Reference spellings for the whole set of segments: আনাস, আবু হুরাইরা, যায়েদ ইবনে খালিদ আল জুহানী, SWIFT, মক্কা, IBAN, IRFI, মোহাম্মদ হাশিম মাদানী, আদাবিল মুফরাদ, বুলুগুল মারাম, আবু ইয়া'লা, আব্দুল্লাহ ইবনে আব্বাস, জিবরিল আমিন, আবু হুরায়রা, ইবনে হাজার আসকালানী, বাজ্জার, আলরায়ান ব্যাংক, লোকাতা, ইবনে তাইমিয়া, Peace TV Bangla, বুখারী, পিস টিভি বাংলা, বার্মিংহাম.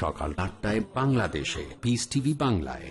সকাল ৮টায় বাংলাদেশে piece TV বাংলায়।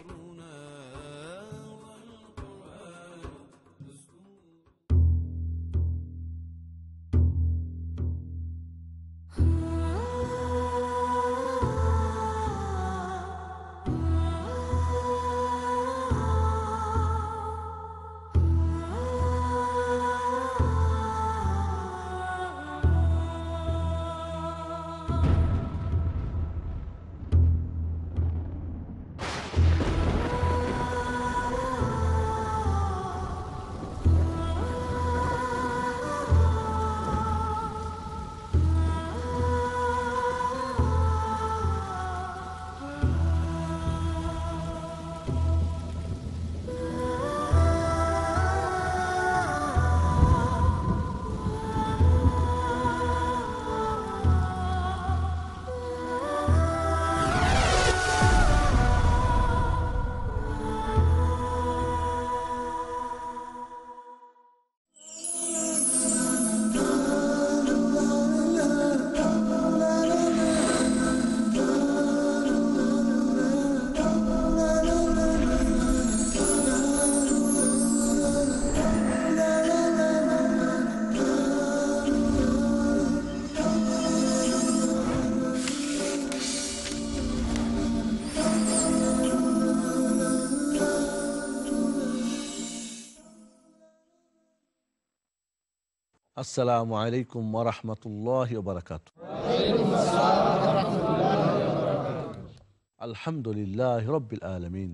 আসসালামু আলাইকুম ওয়া রাহমাতুল্লাহি ওয়া বারাকাতুহু। ওয়া আলাইকুম আসসালাম ওয়া রাহমাতুল্লাহি ওয়া বারাকাতুহু। আলহামদুলিল্লাহি রাব্বিল আলামিন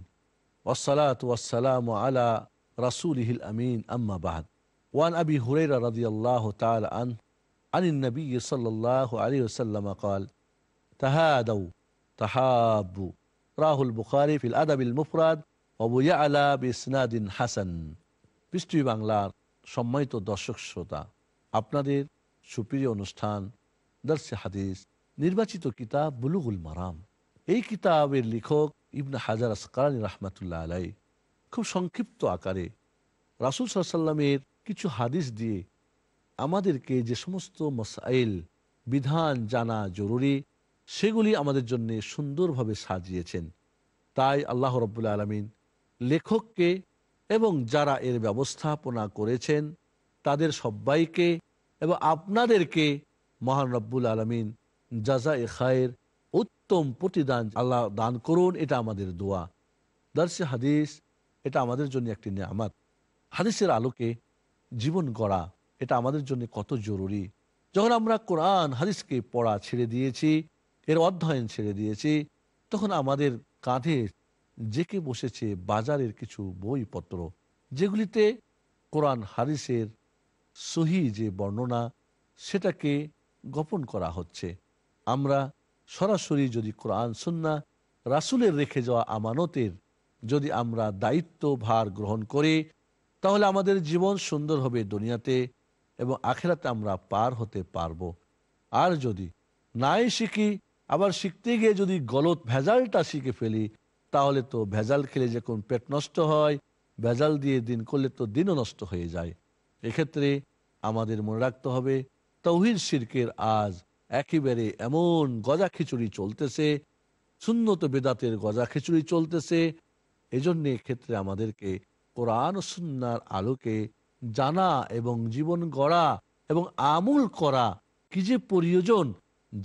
ওয়াস সালাতু ওয়াস সালামু আলা রাসূলিহিল আমিন আম্মা বা'দ। ওয়া আন আবি হুরাইরা রাদিয়াল্লাহু তাআলা আনিন নবী সাল্লাল্লাহু আলাইহি ওয়াসাল্লাম قال তাহাদাউ তাহাব্বু রাহুল বুখারী ফিল আদাবিল মুফরাদ ওয়া আবু ইয়া'লা বিসনাদিন হাসান। পিস টিভি বাংলার সম্মানিত দর্শক শ্রোতা, আপনাদের সুপ্রিয় অনুষ্ঠান দর্শে হাদিস নির্বাচিত কিতাব বুলুগুল মারাম। এই কিতাবের লেখক ইবনে হাজার আসকালানী রহমাতুল্লাহ আলাই খুব সংক্ষিপ্ত আকারে রাসূল সাল্লাল্লাহু আলাইহি ওয়াসাল্লামের কিছু হাদিস দিয়ে আমাদেরকে যে সমস্ত মাসাইল বিধান জানা জরুরি সেগুলি আমাদের জন্য সুন্দরভাবে সাজিয়েছেন। তাই আল্লাহ রাব্বুল আলামিন লেখককে এবং যারা এর ব্যবস্থাপনা করেছেন তাদের সবাইকে এবং আপনাদেরকে মহান রব্বুল আলামিন জাযায়ে খায়ের উত্তম প্রতিদান আল্লাহ দান করুন, এটা আমাদের দোয়া। দারসে হাদিস এটা আমাদের জন্য একটি নিয়ামত। হাদিসের আলোকে জীবন গড়া এটা আমাদের জন্য কত জরুরি। যখন আমরা কোরআন হাদিসকে পড়া ছেড়ে দিয়েছি, এর অধ্যয়ন ছেড়ে দিয়েছি, তখন আমাদের কাঁধে জেঁকে বসেছে বাজারের কিছু বইপত্র, যেগুলিতে কোরআন হাদিসের সহি যে বর্ণনা সেটাকে গোপন করা হচ্ছে। আমরা সরাসরি যদি কোরআন সুন্নাহ রাসূলের রেখে যাওয়া আমানতের যদি আমরা দায়িত্ব ভার গ্রহণ করি, তাহলে আমাদের জীবন সুন্দর হবে দুনিয়াতে এবং আখিরাতে আমরা পার হতে পারব। আর যদি নাই শিখি, আবার শিখতে গিয়ে যদি গলত ভেজালটা শিখে ফেলি, তাহলে তো ভেজাল খেলে যখন পেট নষ্ট হয়, ভেজাল দিয়ে দিন করলে তো দিনও নষ্ট হয়ে যায়। এক্ষেত্রে আমাদের মনে রাখতে হবে তাওহীদ শিরকের আজ একেবারে এমন গজা খিচুড়ি চলতেছে, সুন্নত বেদাতের গজা খিচুড়ি চলতেছে। এজন্য এক্ষেত্রে আমাদেরকে কোরআন ও সুন্নাহর আলোকে জানা এবং জীবন গড়া এবং আমল করা কি যে প্রয়োজন,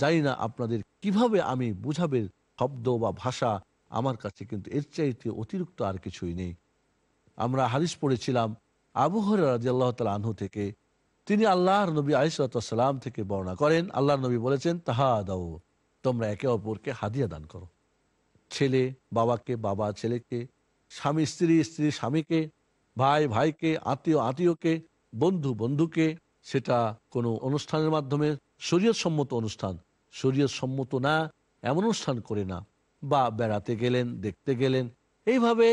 জানি না আপনাদের কিভাবে আমি বুঝাবে শব্দ বা ভাষা আমার কাছে, কিন্তু এর চাইতে অতিরিক্ত আর কিছুই নেই। আমরা হাদিস পড়েছিলাম আবু হুরায়রা রাদিয়াল্লাহু তাআলা আনহু থেকে, তিনি আল্লাহর নবী আলাইহিস সালাম থেকে বর্ণনা করেন, আল্লাহর নবী বলেছেন তাহাদাউ, তোমরা একে অপরকে হাদিয়া দান করো। ছেলে বাবাকে, বাবা ছেলেকে, স্বামী স্ত্রী, স্ত্রী স্বামীকে, ভাই ভাইকে, আত্মীয় আত্মীয়কে, বন্ধু বন্ধুকে, সেটা কোনো অনুষ্ঠানের মাধ্যমে, শরীয়ত সম্মত অনুষ্ঠান, শরীয়ত সম্মত না এমন অনুষ্ঠান করে না, বা বেড়াতে গেলেন, দেখতে গেলেন, এইভাবে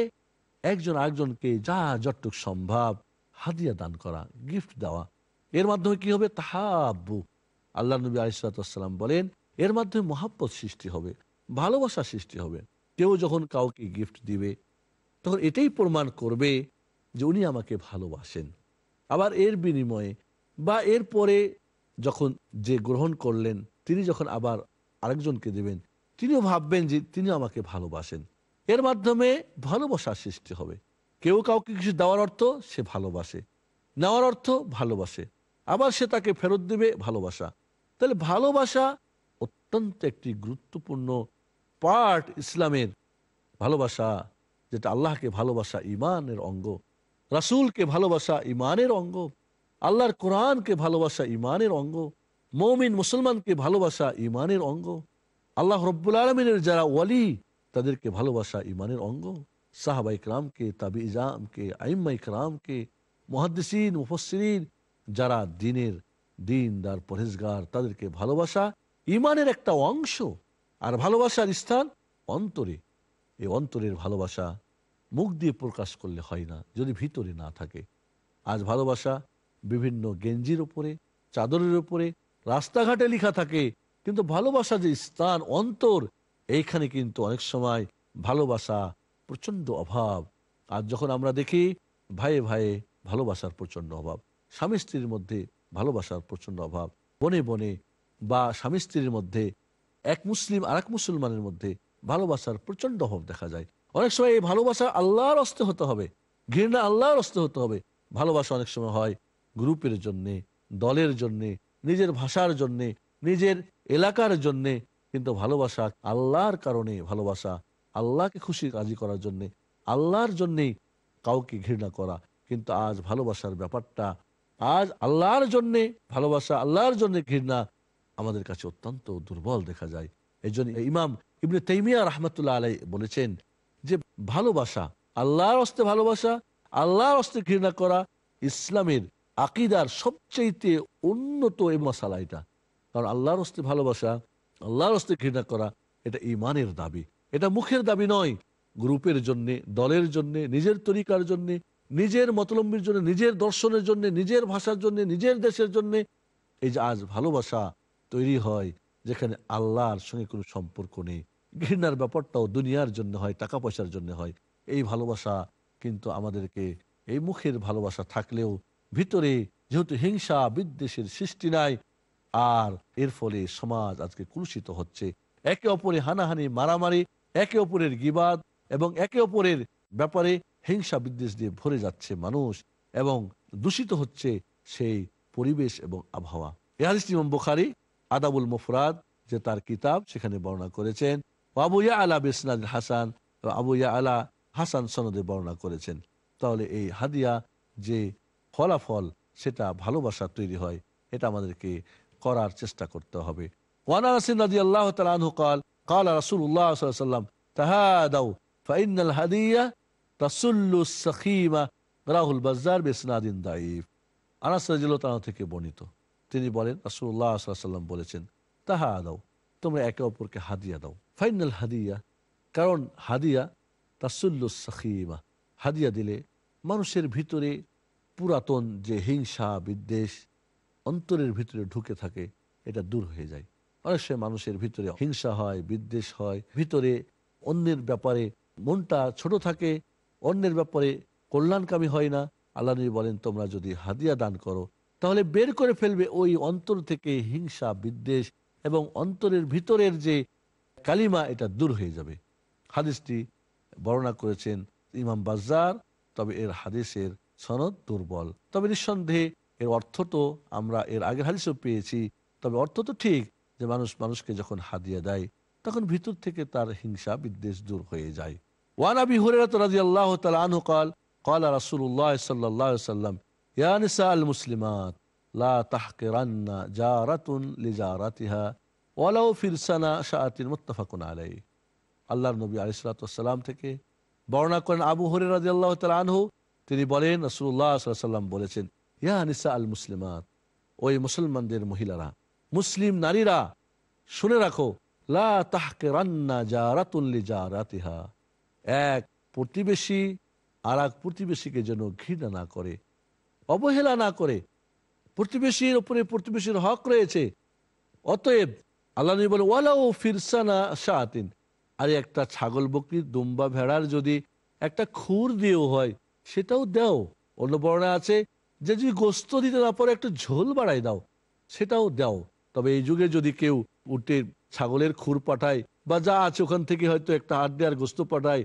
একজন আরেকজনকে যা যতটুকু সম্ভব হাদিয়া দান করা, গিফট দেওয়া। এর মাধ্যমে কি হবে? তাহাব্বু। আল্লাহ নবী আলাইহিসসালাম বলেন এর মাধ্যমে মহাব্বত সৃষ্টি হবে, ভালোবাসা সৃষ্টি হবে। কেউ যখন কাউকে গিফট দিবে তখন এটাই প্রমাণ করবে যে উনি আমাকে ভালোবাসেন। আবার এর বিনিময়ে বা এর পরে যখন যে গ্রহণ করলেন তিনি যখন আবার আরেকজনকে দেবেন, তিনিও ভাববেন যে তিনি আমাকে ভালোবাসেন। এর মাধ্যমে ভালোবাসার সৃষ্টি হবে। কেউ কাউকে কিছু দেওয়ার অর্থ সে ভালোবাসে, নেওয়ার অর্থ ভালোবাসে, আবার সে তাকে ফেরত দেবে ভালোবাসা। তাহলে ভালোবাসা অত্যন্ত একটি গুরুত্বপূর্ণ পার্ট ইসলামের। ভালোবাসা যেটা আল্লাহকে ভালোবাসা ইমানের অঙ্গ, রাসূলকে ভালোবাসা ইমানের অঙ্গ, আল্লাহর কোরআনকে ভালোবাসা ইমানের অঙ্গ, মুমিন মুসলমানকে ভালোবাসা ইমানের অঙ্গ, আল্লাহ রব্বুল আলামিনের যারা ওয়ালি তাদেরকে ভালোবাসা ইমানের অঙ্গ, সাহাবা ইকরামকে, তাবিঈনকে, আইম্মা ইকরামকে, মুহাদ্দিসিন মুফাসসিরিন যারা দ্বীনের দ্বীনদার পরহেজগার তাদেরকে ভালোবাসা ইমানের একটা অংশ। আর ভালোবাসার স্থান অন্তরে। এই অন্তরের ভালোবাসা মুখ দিয়ে প্রকাশ করলে হয় না যদি ভিতরে না থাকে। আজ ভালোবাসা বিভিন্ন গেঞ্জির উপরে, চাদরের উপরে, রাস্তাঘাটে লেখা থাকে, কিন্তু ভালোবাসা যে স্থান অন্তর, এইখানে কিন্তু অনেক সময় ভালোবাসা প্রচণ্ড অভাব। আর যখন আমরা দেখি ভাইয়ে ভাইয়ে ভালোবাসার প্রচণ্ড অভাব, স্বামী স্ত্রীর মধ্যে ভালোবাসার প্রচণ্ড অভাব, বনে বনে বা স্বামী স্ত্রীর মধ্যে, এক মুসলিম আর এক মুসলমানের মধ্যে ভালোবাসার প্রচণ্ড অভাব দেখা যায়। অনেক সময় এই ভালোবাসা আল্লাহর হস্তে হতে হবে, ঘৃণা আল্লাহর হস্তে হতে হবে। ভালোবাসা অনেক সময় হয় গ্রুপের জন্যে, দলের জন্যে, নিজের ভাষার জন্যে, নিজের এলাকার জন্যে, কিন্তু ভালোবাসা আল্লাহর কারণে, ভালোবাসা আল্লাহকে খুশি রাজি করার জন্যে, আল্লাহর জন্যেই কাউকে ঘৃণা করা। কিন্তু আজ ভালোবাসার ব্যাপারটা, আজ আল্লাহর জন্যে ভালোবাসা, আল্লাহর জন্যে ঘৃণা আমাদের কাছে অত্যন্ত দুর্বল দেখা যায়। এই জন্য ইমাম ইবনে তাইমিয়া রাহমাতুল্লাহ আলাইহি বলেছেন যে ভালোবাসা, আল্লাহর হস্তে ভালোবাসা, আল্লাহর হস্তে ঘৃণা করা ইসলামের আকিদার সবচেয়েতে উন্নত এই মশালা এটা। কারণ আল্লাহর হস্তে ভালোবাসা, আল্লাহর হস্তে ঘৃণা করা এটা ইমানের দাবি, এটা মুখের দাবি নয়। গ্রুপের জন্যে, দলের জন্যে, নিজের তরিকার জন্যে, নিজের মতলম্বীর জন্য, নিজের দর্শনের জন্যে, নিজের ভাষার জন্যে, নিজের দেশের জন্যে এই যে আজ ভালোবাসা তৈরি হয় যেখানে আল্লাহর সঙ্গে কোনো সম্পর্ক নেই। ঘৃণার ব্যাপারটাও দুনিয়ার জন্য হয়, টাকা পয়সার জন্য হয়। এই ভালোবাসা কিন্তু আমাদেরকে, এই মুখের ভালোবাসা থাকলেও ভিতরে যেহেতু হিংসা বিদ্বেষের সৃষ্টি নাই, আর এর ফলে সমাজ আজকে কলুষিত হচ্ছে। একে অপরে হানাহানি, মারামারি, একে অপরের গীবাত এবং একে অপরের ব্যাপারে হিংসা বিদ্বেষ দিয়ে ভরে যাচ্ছে মানুষ, এবং দূষিত হচ্ছে সেই পরিবেশ এবং আবহাওয়া। এই হাদিসটি ইমাম বুখারী আদাবুল মুফরাদ যে তার কিতাব সেখানে বর্ণনা করেছেন, আবু ইয়ালা বিসনাদ হাসান, আবু ইয়ালা হাসান সনদে বর্ণনা করেছেন। তাহলে এই হাদিয়া যে ফলাফল সেটা ভালোবাসা তৈরি হয়, এটা আমাদেরকে করার চেষ্টা করতে হবে। ওয়ান আনাস রাদিয়াল্লাহু তাআলা আনহু قال قال رسول الله صلى الله عليه وسلم تهادوا فإن الهدية تسل السخيمة رواه البزار بإسناد ضعيف। আনাস রাদিয়াল্লাহু তাআলা থেকে বর্ণিত, তিনি বলেন রাসূলুল্লাহ সাল্লাল্লাহু আলাইহি ওয়াসাল্লাম বলেছেন তাহাদাও, তোমরা একে অপরকে হাদিয়া দাও। ফাইনাল হাদিয়া, কারণ হাদিয়া তাসুল্লু সাখিমা, হাদিয়া দিলে মানুষের ভিতরে পুরাতন যে হিংসা বিদ্বেষ অন্তরের ভিতরে ঢুকে থাকে এটা দূর হয়ে যায়। অনেক সময় মানুষের ভিতরে হিংসা হয়, বিদ্বেষ হয়, ভিতরে অন্যের ব্যাপারে মনটা ছোট থাকে, অন্যের ব্যাপারে কল্যাণকামী হয় না। আল্লাহ নবী বলেন তোমরা যদি হাদিয়া দান করো তাহলে বের করে ফেলবে ওই অন্তর থেকে হিংসা বিদ্বেষ, এবং অন্তরের ভিতরের যে কালিমা এটা দূর হয়ে যাবে। হাদিসটি বর্ণনা করেছেন ইমাম বাজ্জার, তবে এর হাদিসের সনদ দুর্বল। তবে নিঃসন্দেহে এর অর্থ তো আমরা এর আগের হাদিসও পেয়েছি, তবে অর্থ তো ঠিক যে মানুষ মানুষকে যখন হাদিয়া দেয় তখন ভিতর থেকে তার হিংসা বিদ্বেষ দূর হয়ে যায়। ওয়ান আবি হুরায়রা রাদিয়াল্লাহু তাআলা আনহু قال قال رسول الله صلى الله عليه وسلم يا نساء المسلمات لا تحقرن جارة لجارتها ওয়ালাউ ফিরসানা শাআতিন মুত্তাফাকুন আলাইহি। আল্লাহর নবী আলাইহিসসালাতু ওয়াসসালাম থেকে বর্ণনা করেন আবু হুরায়রা রাদিয়াল্লাহু তাআলা আনহু, তিনি বলেন রাসূলুল্লাহ সাল্লাল্লাহু আলাইহি ওয়াসাল্লাম বলেছেন ইয়া নিসা আল মুসলিমাত, ওই মুসলমানদের মহিলারা, মুসলিম নারীরা শুনে রাখো, লা তাহকিরান্না জারাতুন লিজারাতিহা, এক প্রতিবেশী আর এক প্রতিবেশীকে যেন ঘৃণা না করে, অবহেলা না করে। প্রতিবেশীর উপরে প্রতিবেশীর হক রয়েছে। অতএব আল্লাহ নবী বলে ওয়ালাউ ফিরসানা শাআতিন, আর একটা ছাগল বকরি দুম্বা ভেড়ার যদি একটা খুর দিয়েও হয় সেটাও দাও। অন্য বর্ণনা আছে যে যদি গোস্ত দিতে না পারে একটা ঝোল বাড়াই দাও, সেটাও দাও। তবে এই যুগে যদি কেউ উটের ছাগলের খুর পাঠায় বা যা আছে ওখান থেকে হয়তো একটা হাড্ডি আর গোস্ত পাঠায়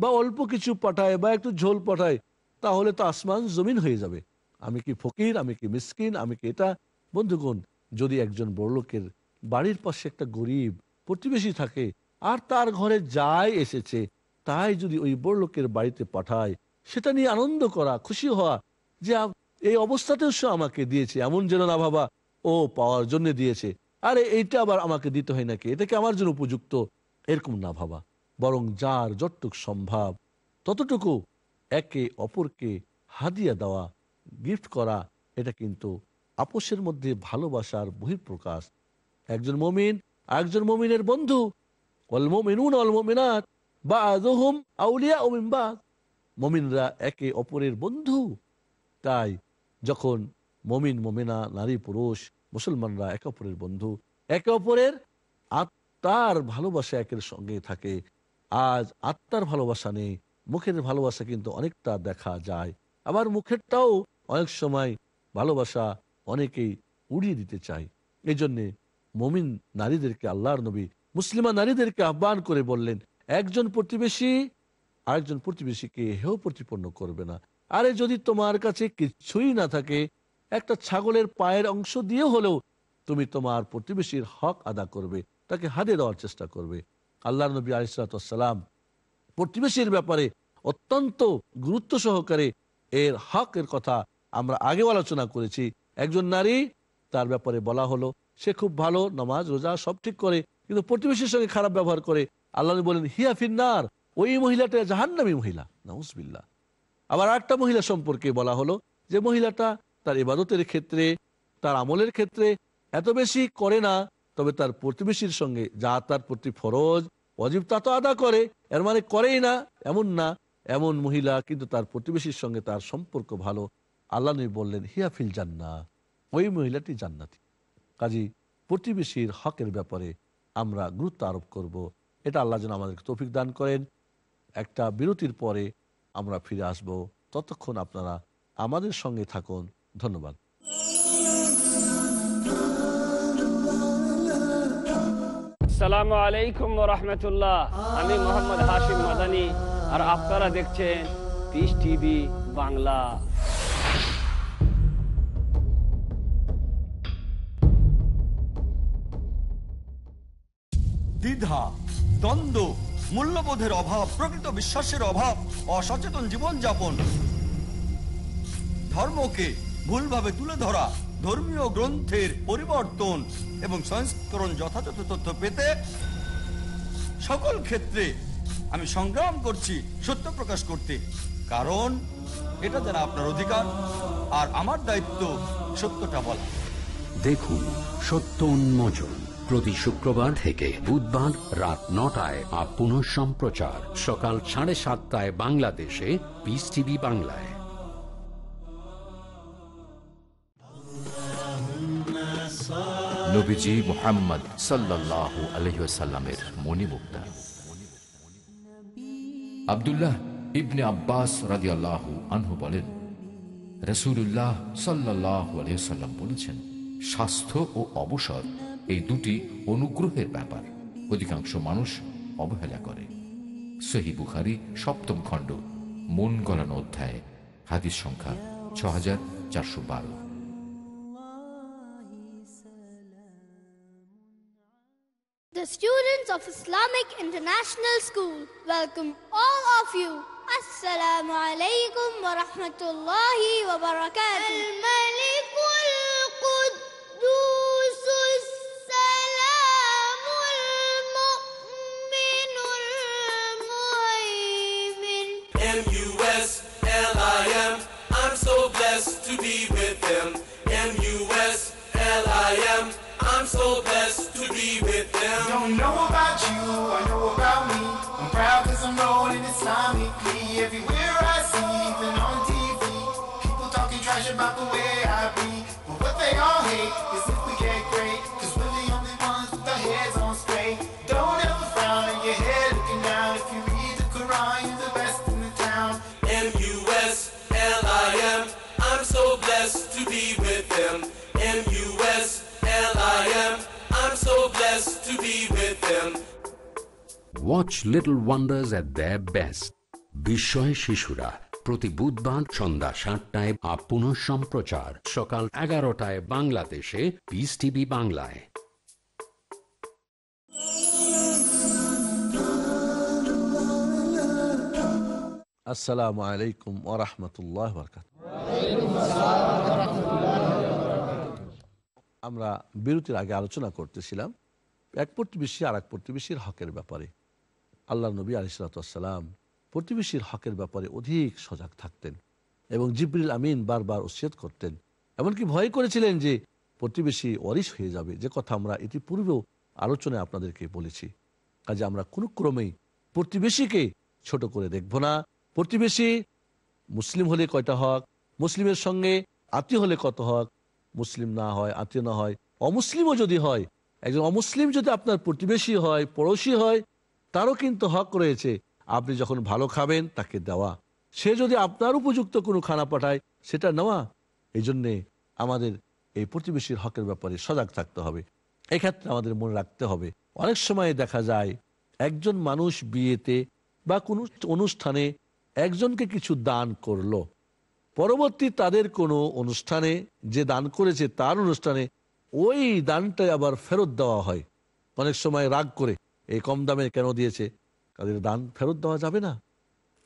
বা অল্প কিছু পাঠায় বা একটু ঝোল পাঠায়, তাহলে তো আসমান জমিন হয়ে যাবে। আমি কি ফকির, আমি কি মিসকিন, আমি কি এটা? বন্ধুগণ, যদি একজন বড়লোকের বাড়ির পাশে একটা গরিব প্রতিবেশী থাকে আর তার ঘরে যাই এসেছে তাই যদি ওই বড়লোকের বাড়িতে পাঠায়, সেটা নিয়ে আনন্দ করা, খুশি হওয়া যে এই অবস্থাতেও সে আমাকে দিয়েছে, এমন যেন না ভাবা ও পাওয়ার জন্য দিয়েছে, আরে এইটা আবার আমাকে দিতে হয় নাকি, এটাকে আমার জন্য উপযুক্ত, এরকম না ভাবা, বরং যার যতটুকু সম্ভব ততটুকু একে অপরকে হাদিয়া দেওয়া, গিফট করা, এটা কিন্তু আপোষের মধ্যে ভালোবাসার বহিঃপ্রকাশ। একজন মুমিন একজন মুমিনের বন্ধু, ওয়াল মুমিনুনা ওয়াল মুমিনাত বা'যুহুম আউলিয়াউ মিন বা'দ, মুমিনরা একে অপরের বন্ধু। তাই যখন মুমিন মুমিনা, নারী পুরুষ, মুসলমানরা একে অপরের বন্ধু, একে অপরের আত্মার ভালোবাসা একের সঙ্গে থাকে। আজ আত্মার ভালোবাসা নেই, মুখের ভালোবাসা কিন্তু অনেকটা দেখা যায়, আবার মুখেরটাও অনেক সময় ভালোবাসা অনেকেই উড়িয়ে দিতে চায়। এই জন্যে মুমিন নারীদেরকে আল্লাহর নবী মুসলিমা নারীদেরকে আহ্বান করে বললেন, একজন প্রতিবেশী আরেকজন প্রতিবেশীকে হেও প্রতিপন্ন করবে না। আরে যদি তোমার কাছে কিছুই না থাকে, একটা ছাগলের পায়ের অংশ দিয়ে হলেও তুমি তোমার প্রতিবেশীর হক আদা করবে, তাকে হাদিয়া দেওয়ার চেষ্টা করবে। আল্লাহর নবী আলাইহিস সালাম প্রতিবেশীর ব্যাপারে অত্যন্ত গুরুত্ব সহকারে এর হকের কথা আমরা আগেও আলোচনা করেছি। একজন নারী, তার ব্যাপারে বলা হলো সে খুব ভালো, নামাজ রোজা সব ঠিক করে, কিন্তু প্রতিবেশীর সঙ্গে খারাপ ব্যবহার করে, আল্লাহ বলেন হিয়া ফিন্নার, ওই মহিলাটা জাহান্নামী মহিলা, নাউজুবিল্লাহ। আবার একটা মহিলা সম্পর্কে বলা হলো যে মহিলাটা তার ইবাদতের ক্ষেত্রে, তার আমলের ক্ষেত্রে এত বেশি করে না, তবে তার প্রতিবেশীর সঙ্গে যা তার প্রতি ফরজ ওয়াজিব তা তো আদা করে, এর মানে করেই না এমন না, এমন মহিলা কিন্তু তার প্রতিবেশীর সঙ্গে তার সম্পর্ক ভালো। আল্লাহ নবী বললেন হিয়া ফিল জান্নাত, ওই মহিলাটি জান্নাতি। কাজী প্রতিবেশীর হকের ব্যাপারে আমরা গুরুত্ব আরোপ করব। এটা আল্লাহ যেন আমাদেরকে তৌফিক দান করেন। একটা বিরতির পরে আমরা ফিরে আসব, ততক্ষণ আপনারা আমাদের সঙ্গে থাকুন। ধন্যবাদ। আসসালামু আলাইকুম ওয়া রাহমাতুল্লাহ। আমি মোহাম্মদ হাশিম মাদানী আর আপনারা দেখছেন পিস টিভি বাংলা। দ্বিধা, দ্বন্দ্ব, মূল্যবোধের অভাব, প্রকৃত বিশ্বাসের অভাব, অসচেতন জীবনযাপন, ধর্মকে ভুলভাবে তুলে ধরা, ধর্মীয় গ্রন্থের পরিবর্তন এবং সংস্করণ, যথাযথ তথ্য পেতে সকল ক্ষেত্রে আমি সংগ্রাম করছি সত্য প্রকাশ করতে, কারণ এটা যেন আপনার অধিকার আর আমার দায়িত্ব সত্যটা বলা। দেখুন সত্য উন্মোচন প্রতি শুক্রবার থেকে বুধবার রাত ৯টায় আর পুনঃ সম্প্রচার সকাল ৭:৩০ বাংলাদেশে পিস টিভি বাংলায়। নবীজি মুহাম্মদ সাল্লাল্লাহু আলাইহি ওয়াসাল্লামের মনিমুক্তা আব্দুল্লাহ ইবনে আব্বাস রাদিয়াল্লাহু আনহু বলেন, রাসূলুল্লাহ সাল্লাল্লাহু আলাইহি ওয়াসাল্লাম বলেছেন, স্বাস্থ্য ও অবসর এই দুটি অনুগ্রহের ব্যাপার, অধিকাংশ মানুষ অবহেলা করে। সহিহ বুখারী 7ম খণ্ড মন গলানো অধ্যায়, হাদিস সংখ্যা ৬৪১২। The students of Islamic International School welcome all of you. Assalamu alaikum wa rahmatullahi wa barakatuh. Al-Malikul Quddusus Salamul Mu'minul Mu'min. M-U-S-L-I-M, I'm so blessed to be with them. M-U-S-L-I-M, I'm so blessed to be with them. Don't know about you, I know about me. I'm proud cause I'm rolling Islamically. Everywhere I see, even on TV, people talking trash about the way I be. But what they all hate is if we get great, cause we're the only ones with our heads on straight. Don't ever frown in your head looking down. If you read the Quran, you're the best in the town. M-U-S-L-I-M, I'm so blessed to be with them. M-U-S-L-I-M, I'm so blessed Watch Little Wonders at their best. বিস্ময় শিশুরা প্রতি বুধবার সন্ধ্যা ৭টায় আপন সম্প্রচার সকাল ১১টায় বাংলাদেশে piece TV বাংলায়। আসসালামু আলাইকুম ওয়া রাহমাতুল্লাহি ওয়া বারাকাতুহু। আমরা বিরতির আগে আলোচনা করতেছিলাম এক প্রতিবেশী আর এক প্রতিবেশীর হকের ব্যাপারে। আল্লাহর নবী আলাইহিস সালাম প্রতিবেশীর হকের ব্যাপারে অধিক সজাগ থাকতেন এবং জিবরিল আমিন বারবার ওসিয়ত করতেন, এমনকি ভয় করেছিলেন যে প্রতিবেশী ওয়ারিশ হয়ে যাবে, যে কথা আমরা ইতিপূর্বেও আলোচনায় আপনাদেরকে বলেছি। কাজে আমরা কোনো ক্রমেই প্রতিবেশীকে ছোট করে দেখব না। প্রতিবেশী মুসলিম হলে কয়টা হক, মুসলিমের সঙ্গে আত্মীয় হলে কত হক, মুসলিম না হয় আত্মীয় না হয় অমুসলিমও যদি হয়, একজন অমুসলিম যদি আপনার প্রতিবেশী হয় পড়োশী হয় তারও কিন্তু হক রয়েছে আপনি যখন ভালো খাবেন তাকে দেওয়া, সে যদি আপনার উপযুক্ত কোনো খানা পাঠায় সেটা নেওয়া। এই জন্যে আমাদের এই প্রতিবেশীর হকের ব্যাপারে সজাগ থাকতে হবে। এক্ষেত্রে আমাদের মনে রাখতে হবে অনেক সময় দেখা যায় একজন মানুষ বিয়েতে বা কোনো অনুষ্ঠানে একজনকে কিছু দান করলো, পরবর্তী তাদের কোনো অনুষ্ঠানে যে দান করেছে তার অনুষ্ঠানে ওই দানটাই আবার ফেরত দেওয়া হয়, অনেক সময় রাগ করে এই কম দামে কেন দিয়েছে, কাদের দান ফেরত দেওয়া যাবে না।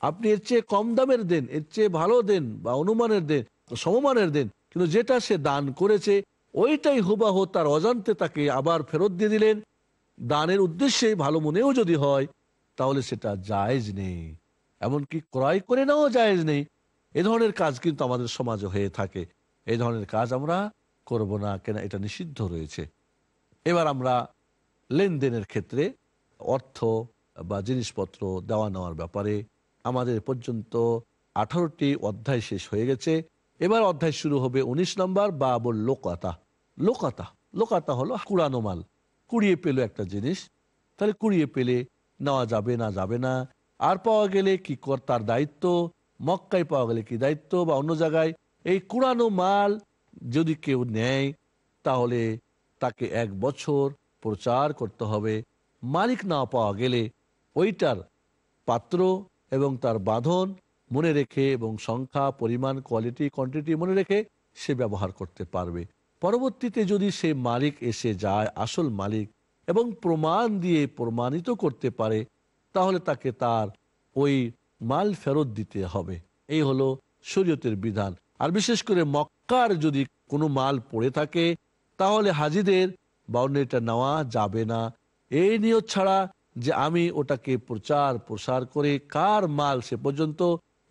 আপনি এর চেয়ে কম দামের দেন, এর চেয়ে ভালো দেন বা অনুমানের দেন সমমানের দেন, কিন্তু যেটা সে দান করেছে ওইটাই হুবাহু তার অজান্তে তাকে আবার ফেরত দিয়ে দিলেন, দানের উদ্দেশ্যে ভালো মনেও যদি হয় তাহলে সেটা জায়েজ নেই, এমনকি ক্রয় করে নাও জায়েজ নেই। এ ধরনের কাজ কিন্তু আমাদের সমাজে হয়ে থাকে, এই ধরনের কাজ আমরা করব না, কেন এটা নিষিদ্ধ রয়েছে। এবার আমরা লেনদেনের ক্ষেত্রে অর্থ বা জিনিসপত্র দেওয়া নেওয়ার ব্যাপারে আমাদের পর্যন্ত ১৮টি অধ্যায় শেষ হয়ে গেছে। এবার অধ্যায় শুরু হবে ১৯ নম্বর বাবুল লোকাতা। লোকাতা লোকাতা হলো কুড়ানো মাল, কুড়িয়ে পেল একটা জিনিস, তাহলে কুড়িয়ে পেলে নেওয়া যাবে না যাবে না, আর পাওয়া গেলে কি কর তার দায়িত্ব, মক্কায় পাওয়া গেলে কি দায়িত্ব বা অন্য জায়গায়। এই কুড়ানো মাল যদি কেউ নেয় তাহলে তাকে ১ বছর প্রচার করতে হবে, মালিক না পাওয়া গেলে ওইটার পাত্র এবং তার বাঁধন মনে রেখে এবং সংখ্যা পরিমাণ কোয়ালিটি কোয়ান্টিটি মনে রেখে সে ব্যবহার করতে পারবে। পরবর্তীতে যদি সে মালিক এসে যায় আসল মালিক এবং প্রমাণ দিয়ে প্রমাণিত করতে পারে তাহলে তাকে তার ওই মাল ফেরত দিতে হবে। এই হলো শরীয়তের বিধান। আর বিশেষ করে মক্কার যদি কোনো মাল পড়ে থাকে তাহলে হাজিদের বা অন্যটা নেওয়া যাবে না, এই নিয়ত ছাড়া যে আমি ওটাকে প্রচার প্রসার করে কার মাল সে পর্যন্ত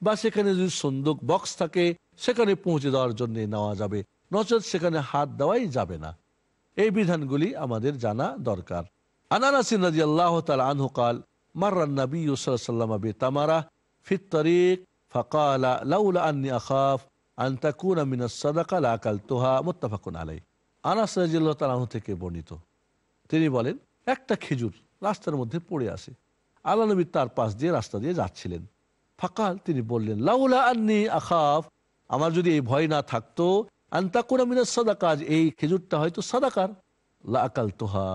বা সেখানে যদি সন্দুক বক্স থাকে সেখানে পৌঁছে দেওয়ার জন্য নেওয়া যাবে, নচেৎ সেখানে হাত দেওয়াই যাবে না। এই বিধানগুলি আমাদের জানা দরকার। আনাস রাদিয়াল্লাহু তাআলা আনহু قال مر النبي صلى الله عليه وسلم بتمرة في الطريق فقال لولا اني اخاف ان تكون من الصدقه لاكلتها متفق عليه। আনাস রাদিয়াল্লাহু তাআলা আনহু থেকে বর্ণিত, তিনি বলেন একটা খেজুর রাস্তার মধ্যে পড়ে আসে, আল্লাহ নবী তার পাশ দিয়ে রাস্তা দিয়ে যাচ্ছিলেন, ফাকাল তিনি বললেন লাউলা আন্নি আখাফ, আমার যদি এই ভয় না থাকতো আনতাকুনা মিনাস সাদাকা, এই খেজুরটা হয়তো সাদাকার, লা আকালতুহা,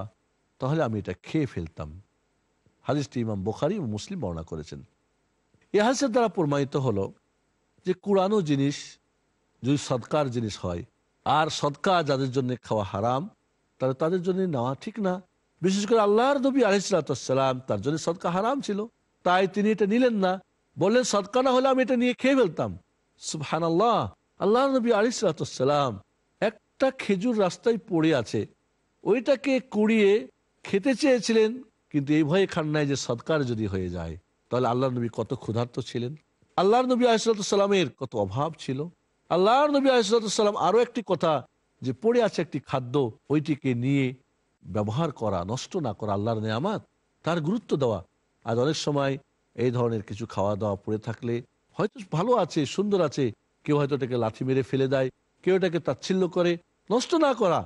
তাহলে আমি এটা খেয়ে ফেলতাম। হাদিসটি ইমাম বুখারী ও মুসলিম বর্ণনা করেছেন। এই হাদিসের দ্বারা প্রমাণিত হলো যে কুরআনো জিনিস যদি সদকার জিনিস হয় আর সদকা যাদের জন্য খাওয়া হারাম তাহলে তাদের জন্য নেওয়া ঠিক না। বিশেষ করে আল্লাহর নবী আলাইহিস সালাম তার জন্য সদকা হারাম ছিল, তাই তিনি এটা নিলেন না, বললেন সদকা না হলে আমি এটা নিয়ে খেয়ে ফেলতাম। সুবহানাল্লাহ, আল্লাহর নবী আলাইহিস সালাম একটা খেজুর রাস্তায় পড়ে আছে ওইটাকে কুড়িয়ে খেতে চেয়েছিলেন, কিন্তু এই ভয়ে খান নাই যে সদকার যদি হয়ে যায়। তাহলে আল্লাহর নবী কত ক্ষুধার্ত ছিলেন, আল্লাহর নবী আলাইহিস সালামের কত অভাব ছিল। আল্লাহর নবী আলাইহিস সালাম আরও একটি কথা যে পড়ে আছে একটি খাদ্য ওইটিকে নিয়ে ব্যবহার করা, নষ্ট না করা, আল্লাহর নেয়ামত তার গুরুত্ব দেওয়া। আজ অনেক সময় এই ধরনের কিছু খাওয়া দাওয়া পড়ে থাকলে হয়তো ভালো আছে সুন্দর আছে, কেউ হয়তো এটাকে লাথি মেরে ফেলে দেয়, কেউ এটাকে তাচ্ছিল্য করে, নষ্ট না করা,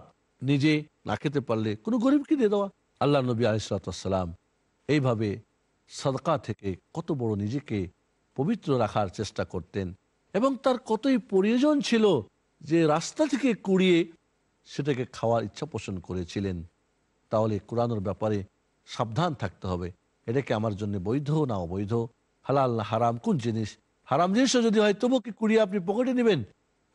নিজে না খেতে পারলে কোনো গরিবকে দিয়ে দেওয়া। আল্লাহ নবী আলাইহিস সালাম এইভাবে সাদকা থেকে কত বড় নিজেকে পবিত্র রাখার চেষ্টা করতেন এবং তার কতই প্রয়োজন ছিল যে রাস্তা থেকে কুড়িয়ে সেটাকে খাওয়ার ইচ্ছা পোষণ করেছিলেন। তাহলে কুরআনের ব্যাপারে সাবধান থাকতে হবে। এটাকে আমার জন্য বৈধ না অবৈধ, হালাল না হারাম, কোন জিনিস হারাম জিনিসও যদি হয় তবু কি কুড়িয়ে আপনি পকেটে নেবেন?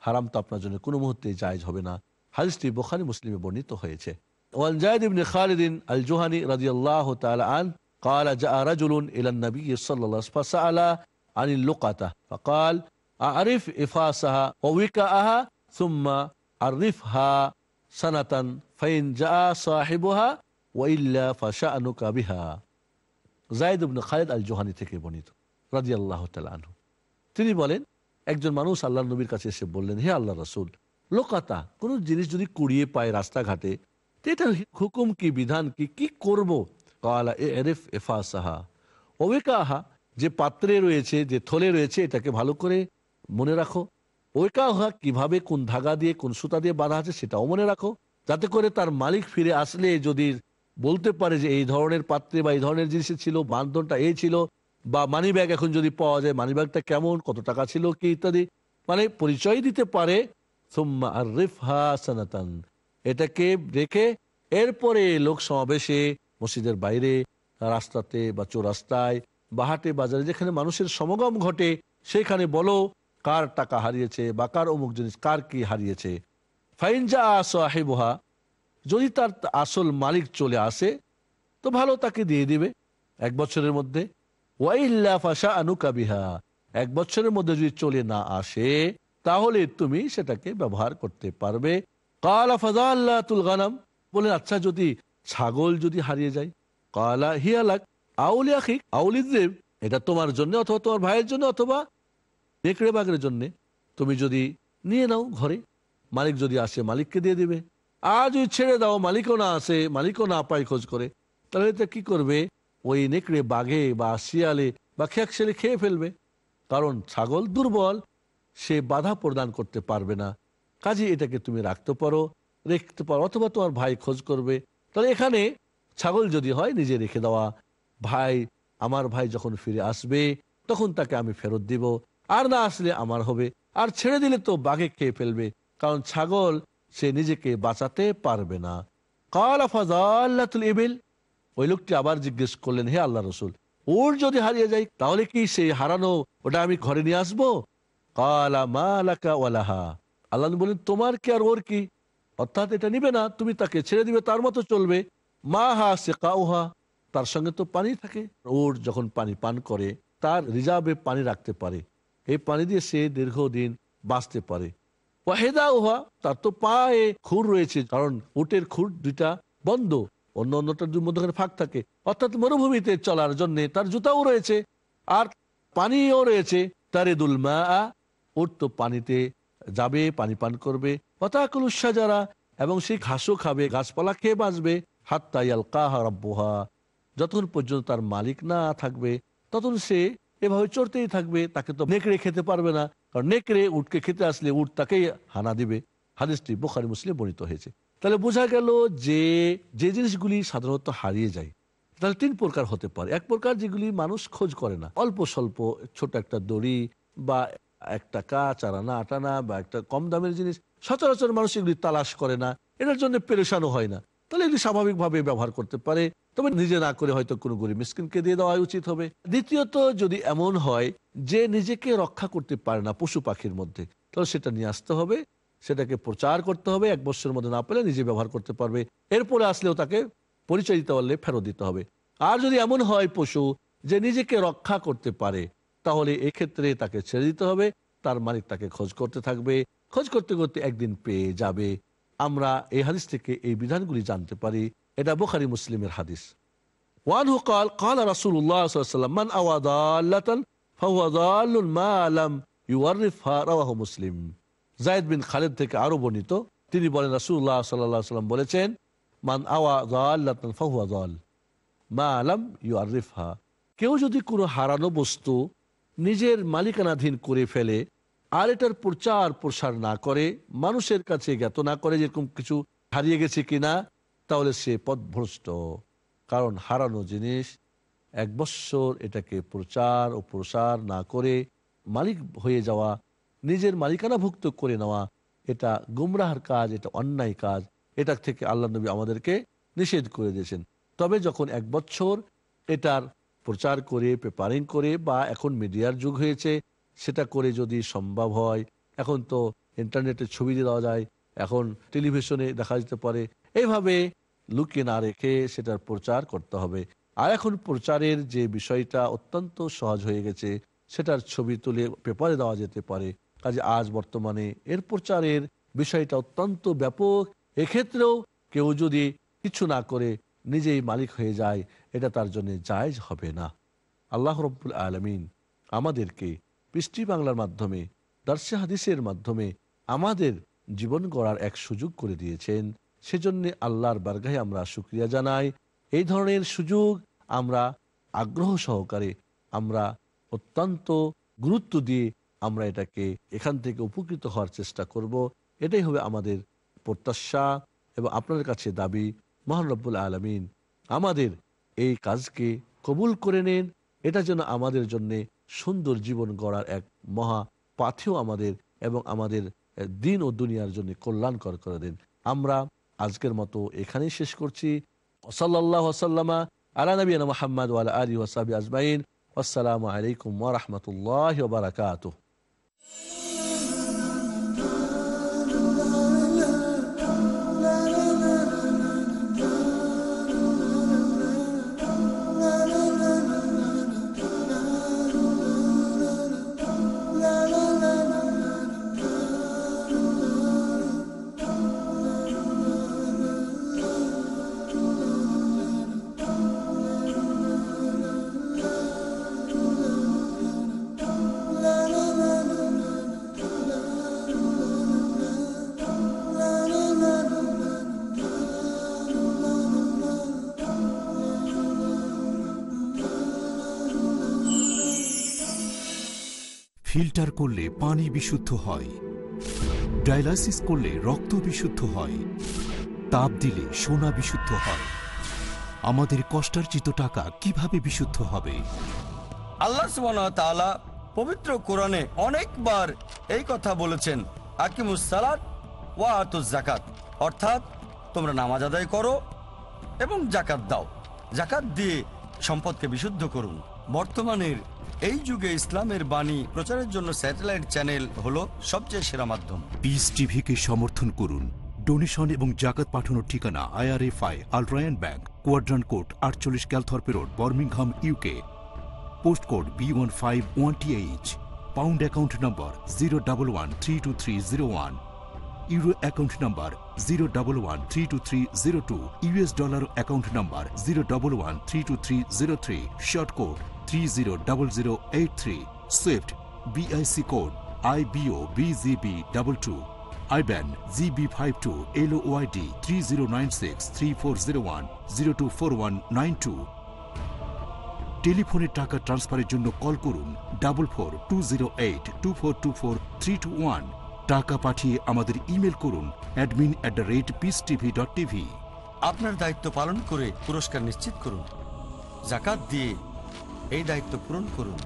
হারাম তো আপনার জন্য কোনো মুহূর্তে জায়েজ হবে না। হাদিসটি বুখারী মুসলিমে বর্ণিত হয়েছে। ওয়ান যায়েদ ইবনে খালিদ আল জুহানী রাদিয়াল্লাহু তাআলা আন قال جاء رجل الى النبي صلى الله عليه وسلم فسأل عن اللقطة فقال اعرف افاسها ووكاءها ثم عرفها سنة فإن جاء صاحبها وإلا فشأنك بها। যায়েদ ইবনে খালিদ আল জুহানী থেকে বর্ণিত রাদিয়াল্লাহু তাআলা আনহু। তিনি বলেন, একজন মানুষ আল্লাহ নবীর কাছে এসে বললেন, হে আল্লাহ রাসূল, লোকাতা কোনো জিনিস যদি কুড়িয়ে পায় রাস্তাঘাটে তো এটার হুকুম কি, বিধান কি, কি করবো? কালা ইরফ ইফাসাহা ওয়াকাহা, যে পাত্রে রয়েছে, যে থলে রয়েছে এটাকে ভালো করে মনে রাখো। ওয়াকাহা, কিভাবে কোন ধাগা দিয়ে কোন সুতা দিয়ে বাঁধা আছে সেটাও মনে রাখো, যাতে করে তার মালিক ফিরে আসলে যদি বলতে পারে যে এই ধরনের পাত্রে বা এই ধরনের জিনিসে ছিল, বাঁধনটা এই ছিল, বা মানি ব্যাগ এখন যদি পাওয়া যায় মানি ব্যাগটা কেমন, কত টাকা ছিল, কি ইত্যাদি, মানে পরিচয় দিতে পারে। সুম্মা আররিফহা সানাতান, এটাকে রেখে এরপরে লোক সমাবেশে, মসজিদের বাইরে, রাস্তাতে বা চৌরাস্তায় বা হাটে বাজারে যেখানে মানুষের সমাগম ঘটে সেখানে বলো কার টাকা হারিয়েছে বা কার অমুক জিনিস, কার কি হারিয়েছে। ফাইন যা সাহিবুহা, যদি তার আসল মালিক চলে আসে তো ভালো, তাকে দিয়ে দিবে এক বছরের মধ্যে। ওয়াইল্লা ফাশা আনুকা বিহা, এক বছরের মধ্যে যদি চলে না আসে তাহলে তুমি সেটাকে ব্যবহার করতে পারবে। কালা ফাযাল্লাতুল গানাম, বলেন আচ্ছা যদি ছাগল যদি হারিয়ে যায়। কালা হিয়ালাক আউলি আখিক আউলি যিব, এটা তোমার জন্য অথবা তোমার ভাইয়ের জন্য অথবা নেকড়ে বাঘের জন্য, তুমি যদি নিয়ে নাও ঘরে, মালিক যদি আসে মালিককে দিয়ে দিবে। আর যদি ছেড়ে দাও, মালিকও না আসে, মালিকও না পায় খোঁজ করে, তাহলে এটা কি করবে? ওই নেকড়ে বাঘে বা শিয়ালে বা খেকশেলে খেয়ে ফেলবে, কারণ ছাগল দুর্বল, সে বাধা প্রদান করতে পারবে না। কাজে এটাকে তুমি রাখতে পারো অথবা তোমার ভাই খোঁজ করবে। তাহলে এখানে ছাগল যদি হয় নিজে রেখে দেওয়া, ভাই আমার ভাই যখন ফিরে আসবে তখন তাকে আমি ফেরত দিব, আর না আসলে আমার হবে। আর ছেড়ে দিলে তো বাঘে খেয়ে ফেলবে, কারণ ছাগল সে নিজেকে বাঁচাতে পারবে না। কালা ফাযাল্লাতুল ইবিল, ওই লোকটি আবার জিজ্ঞেস করলেন, হে আল্লাহ রসুল, ওর যদি হারিয়ে যায় তাহলে কি সেই হারানো ওটা আমি ঘরে নিয়ে আসবো? কালা মা লাকা ওয়া লাহা, আল্লাহ বলেন তোমার কি আর ওর কি, অর্থাৎ এটা নিবে না, তুমি তাকে ছেড়ে দিবে, তার মতো চলবে। মা হা সিকাউহা, তার সঙ্গে তো পানি থাকে, ওর যখন পানি পান করে তার রিজার্ভে পানি রাখতে পারে, এই পানি দিয়ে সে দীর্ঘদিন বাঁচতে পারে। ওয়াহিদা উহা, তার তো পায়ে খুর রয়েছে, কারণ উটের খুর দুইটা বন্ধ, অন্য অন্যটার মধ্যখানে ফাঁক থাকে, অর্থাৎ মরুভূমিতে চলার জন্য তার জুতাও রয়েছে আর পানিও রয়েছে। তারিদুল মা, ওর তো পানিতে যাবে, পানি পান করবে। ওয়াতাকুলু শাজারা, এবং সেই ঘাসও খাবে, গাছপালা খেয়ে বাঁচবে। হাত্তা ইয়ালকাহা রাব্বুহা, যতক্ষণ পর্যন্ত তার মালিক না থাকবে ততক্ষণ সে এভাবে চড়তেই থাকবে, তাকে তো নেকড়ে খেতে পারবে না, কারণ নেকড়ে উটকে খেতে আসলে উট তাকেই হানা দিবে। হাদিসটি বুখারী মুসলিমে বর্ণিত হয়েছে। তাহলে বোঝা গেল যে যে জিনিসগুলি সাধারণত হারিয়ে যায় তাহলে তিন প্রকার হতে পারে। এক প্রকার যেগুলি মানুষ খোঁজ করে না, অল্প স্বল্প, ছোট একটা দড়ি বা একটা চারানা আটানা বা একটা কম দামের জিনিস, সচরাচর মানুষ এগুলি তালাশ করে না, এটার জন্য পেরেশানও হয় না, তাহলে এগুলি স্বাভাবিকভাবে ব্যবহার করতে পারে, তবে নিজে না করে হয়তো কোনো গরিব মিসকিনকে দিয়ে দেওয়া উচিত হবে। দ্বিতীয়ত যদি এমন হয় যে নিজেকে রক্ষা করতে পারে না পশু পাখির মধ্যে, তাহলে সেটা নিয়ে আসতে হবে, সেটাকে প্রচার করতে হবে, এক বছরের মধ্যে না পেলে নিজে ব্যবহার করতে পারবে, এরপরে আসলেও তাকে পরিচয় দিতে পারলে ফেরত দিতে হবে। আর যদি এমন হয় পশু যে নিজেকে রক্ষা করতে পারে, তাহলে এক্ষেত্রে তাকে ছেড়ে দিতে হবে, তার মালিক তাকে খোঁজ করতে থাকবে, খোঁজ করতে করতে একদিন পেয়ে যাবে। আমরা এই হাদিস থেকে এই বিধানগুলি জানতে পারি। এটা বুখারী মুসলিমের হাদিস। ওয়ানহু ক্বাল ক্বালা রাসূলুল্লাহ সাল্লাল্লাহু আলাইহি ওয়াসাল্লাম মান আওয়াদাল্লাতান ফাহুয়া যাল্লুন মা লাম ইউয়াররিফহা, রাওয়াহু মুসলিম। যায়েদ বিন খালিদ থেকে আরো বর্ণিত, তিনি বলেন রাসূলুল্লাহ সাল্লাল্লাহু আলাইহি ওয়াসাল্লাম বলেছেন, মান আওয়াদাল্লাতান ফাহুয়া যাল মা লাম ইউয়াররিফহা, কেউ যদি কোনো হারানো বস্তু নিজের মালিকানাধীন করে ফেলে আর এটার প্রচার প্রসার না করে, মানুষের কাছে জ্ঞাত না করে যেরকম কিছু হারিয়ে গেছে কিনা, তাহলে সে পথভ্রষ্ট। কারণ হারানো জিনিস এক বৎসর এটাকে প্রচার ও প্রসার না করে মালিক হয়ে যাওয়া, নিজের মালিকানাভুক্ত করে নেওয়া, এটা গুমরাহার কাজ, এটা অন্যায় কাজ, এটা থেকে আল্লাহ নবী আমাদেরকে নিষেধ করে দিয়েছেন। তবে যখন এক বৎসর এটার প্রচার করে প্রিপারিং করে বা এখন মিডিয়ার যুগ হয়েছে সেটা করে যদি সম্ভব হয়। এখন তো ইন্টারনেটে ছবি দেওয়া যায়, এখন টেলিভিশনে দেখা যেতে পারে, এইভাবে লুকিয়ে না রেখে সেটার প্রচার করতে হবে। আর এখন প্রচারের যে বিষয়টা অত্যন্ত সহজ হয়ে গেছে, সেটার ছবি তুলে পেপারে দেওয়া যেতে পারে। কাজে আজ বর্তমানে এর প্রচারের বিষয়টা অত্যন্ত ব্যাপক। এক্ষেত্রেও কেউ যদি কিছু না করে নিজেই মালিক হয়ে যায়, এটা তার জন্য জায়েজ হবে না। আল্লাহ রব্বুল আলামিন আমাদেরকে পিস টিভি বাংলার মাধ্যমে দারসে হাদিসের মাধ্যমে আমাদের জীবন গড়ার এক সুযোগ করে দিয়েছেন, সেজন্য আল্লাহর বারগাহে আমরা শুকরিয়া জানাই। এই ধরনের সুযোগ আমরা আগ্রহ সহকারে, আমরা অত্যন্ত গুরুত্ব দিয়ে আমরা এটাকে এখান থেকে উপকৃত হওয়ার চেষ্টা করব। এটাই হবে আমাদের প্রত্যাশা এবং আপনার কাছে দাবি। মহান রব্বুল আলামিন আমাদের এই কাজকে কবুল করে নেন। এটা যেন আমাদের জন্যে সুন্দর জীবন গড়ার এক মহা পাথেও আমাদের এবং আমাদের দিন ও দুনিয়ার জন্য কল্যাণকর করে দেন। আমরা আজকের মতো এখানেই শেষ করছি। সাল্লাল্লাহু ওয়াসাল্লামা আলা নবিয়িনা মুহাম্মদ ওয়া আলা আলিহি ওয়া সাহবিহি আজমাইন। আসসালামু আলাইকুম ওয়া রাহমাতুল্লাহি ওয়া বারাকাতুহু। ফিল্টার করলে পানি বিশুদ্ধ হয়, ডায়ালাইসিস করলে রক্ত বিশুদ্ধ হয়, তাপ দিলে সোনা বিশুদ্ধ হয়। আমাদের কষ্টার্জিত টাকা কিভাবে বিশুদ্ধ হবে? আল্লাহ সুবহানাহু ওয়া তাআলা পবিত্র কোরআনে অনেকবার এই কথা বলেছেন, আকিমুস সালাত ওয়া আতুজ যাকাত, অর্থাৎ তোমরা নামাজ আদায় করো এবং যাকাত দাও, যাকাত দিয়ে সম্পদকে বিশুদ্ধ করুন। বর্তমানের এই যুগে ইসলামের বাণী প্রচারের জন্য স্যাটেলাইট চ্যানেল হলো সবচেয়ে সেরা মাধ্যম। পিস টিভি কে সমর্থন করুন। ডোনেশন এবং জাকাত পাঠানোর ঠিকানা IRFI আলরায়ান ব্যাংক, quadrant court 48 Calthorpe road, বার্মিংহাম, UK, post code B151TH, pound account number 011323001, euro account number 011323002, US dollar account number 011323003, short code 300083, SWIFT BIC code IBOBZB22, IBAN GB52LOYD 30963401024192। টেলিফোনে টাকা ট্রান্সফারের জন্য call করুন 442082424321। টাকা পাঠিয়ে আমাদের email করুন admin@peacetv.tv। আপনার দায়িত্ব পালন করে পুরস্কার নিশ্চিত করুন, যাকাত দিয়ে এই দায়িত্ব পূরণ করুন।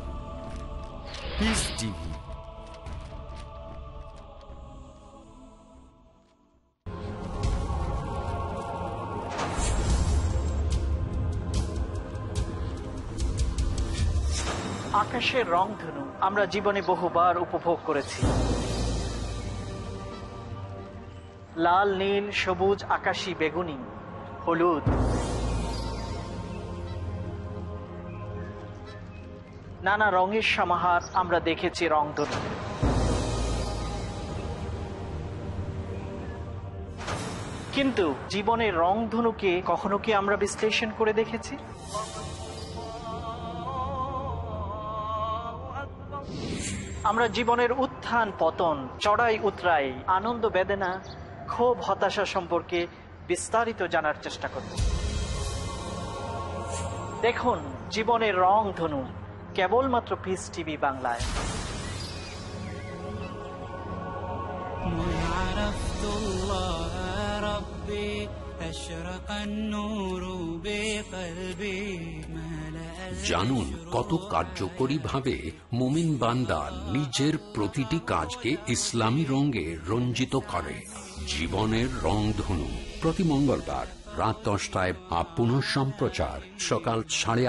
Peace TV. আকাশের রংধনু আমরা জীবনে বহুবার উপভোগ করেছি। লাল, নীল, সবুজ, আকাশী, বেগুনি, হলুদ, নানা রঙের সমাহার আমরা দেখেছি রংধনু। কিন্তু জীবনের রংধনুকে কখনো কি আমরা বিশ্লেষণ করে দেখেছি? আমরা জীবনের উত্থান পতন, চড়াই উতরাই, আনন্দ বেদনা, ক্ষোভ হতাশা সম্পর্কে বিস্তারিত জানার চেষ্টা করব। দেখুন জীবনের রংধনু, কেবলমাত্র পিস টিভি বাংলায়। জানুন কত কার্যকরী ভাবে মুমিন বান্দা নিজের প্রতিটি কাজকে ইসলামী রঙে রঞ্জিত করে। জীবনের রংধনু প্রতি মঙ্গলবার রাত 10টায় পুনঃসম্প্রচার, সকাল 8:30।